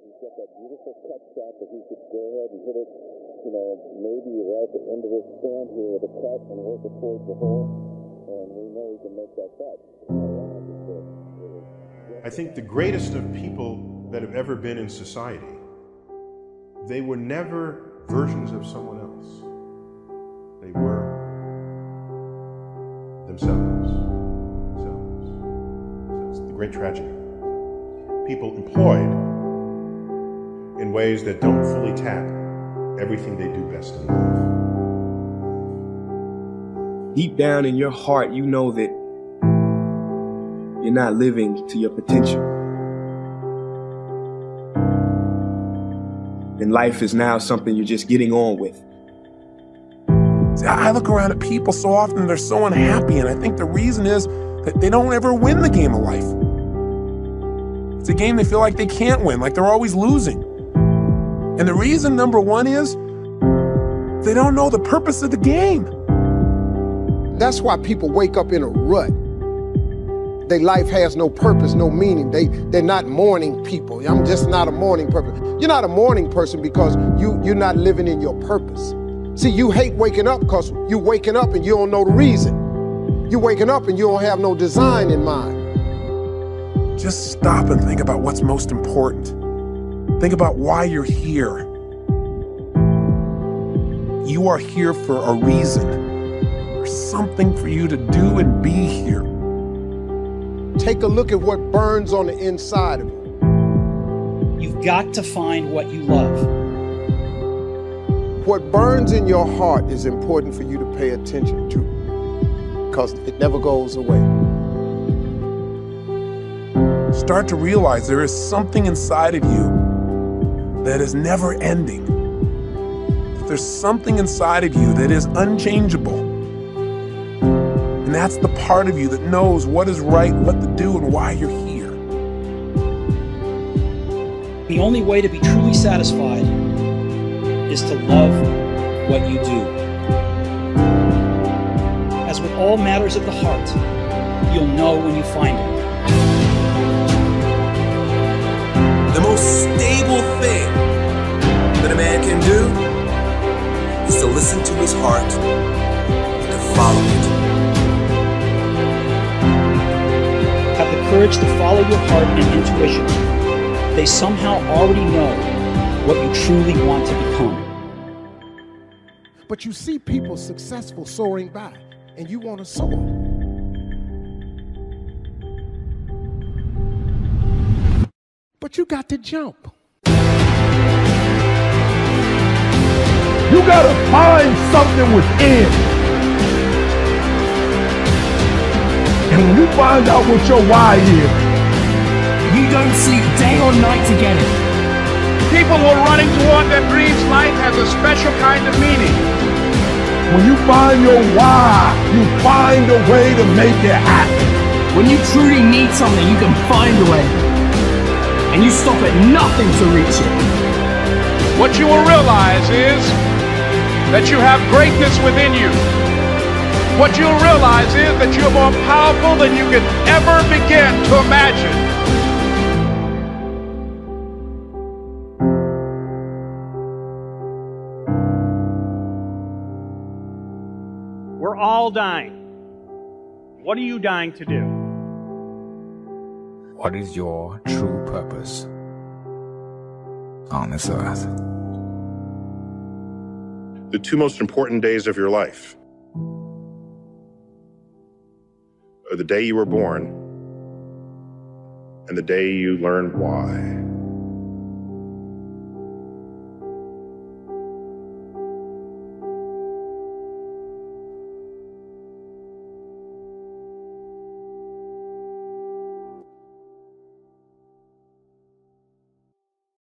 He's got that beautiful cut shot that he could go ahead and hit it, you know, maybe right at the end of his stand here with a cut and work it towards the hole, and we know he can make that cut. I think the greatest of people that have ever been in society, they were never versions of someone else. They were themselves. It's the great tragedy. People employed in ways that don't fully tap everything they do best in life. Deep down in your heart, you know that you're not living to your potential. And life is now something you're just getting on with. See, I look around at people so often, they're so unhappy, and I think the reason is that they don't ever win the game of life. It's a game they feel like they can't win, like they're always losing. And the reason, number one, is they don't know the purpose of the game. That's why people wake up in a rut. Their life has no purpose, no meaning. They're not morning people. I'm just not a morning person. You're not a morning person because you're not living in your purpose. See, you hate waking up because you're waking up and you don't know the reason. You're waking up and you don't have no design in mind. Just stop and think about what's most important. Think about why you're here. You are here for a reason. There's something for you to do and be here. Take a look at what burns on the inside of you. You've got to find what you love. What burns in your heart is important for you to pay attention to, because it never goes away. Start to realize there is something inside of you that is never ending. That there's something inside of you that is unchangeable. And that's the part of you that knows what is right, what to do, and why you're here. The only way to be truly satisfied is to love what you do. As with all matters of the heart, you'll know when you find it. The most stable thing that a man can do is to listen to his heart and to follow it. Have the courage to follow your heart and intuition. They somehow already know what you truly want to become. But you see people successful soaring by, and you want to soar. But you got to jump. You got to find something within. And when you find out what your why is, you don't sleep day or night to get it. People who are running toward their dreams, life has a special kind of meaning. When you find your why, you find a way to make it happen. When you truly need something, you can find a way. And you stop at nothing to reach it. What you will realize is that you have greatness within you. What you'll realize is that you're more powerful than you could ever begin to imagine. We're all dying. What are you dying to do? What is your true purpose on this earth? The two most important days of your life are the day you were born and the day you learned why.